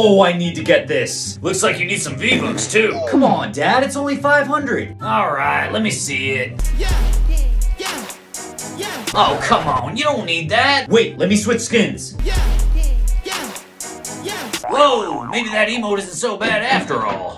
Oh, I need to get this. Looks like you need some V-Bucks too. Come on, Dad, it's only 500. All right, let me see it. Yeah. Oh, come on, you don't need that. Wait, let me switch skins. Yeah. Whoa, maybe that emote isn't so bad after all.